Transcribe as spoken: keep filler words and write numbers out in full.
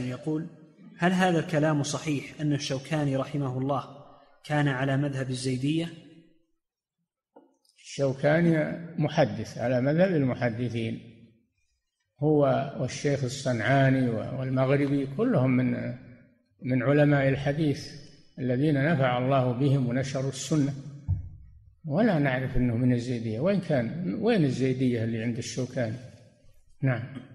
يقول: هل هذا الكلام صحيح أن الشوكاني رحمه الله كان على مذهب الزيدية؟ الشوكاني محدث على مذهب المحدثين، هو والشيخ الصنعاني والمغربي كلهم من من علماء الحديث الذين نفع الله بهم ونشروا السنة، ولا نعرف أنه من الزيدية. وين كان وين الزيدية اللي عند الشوكاني؟ نعم.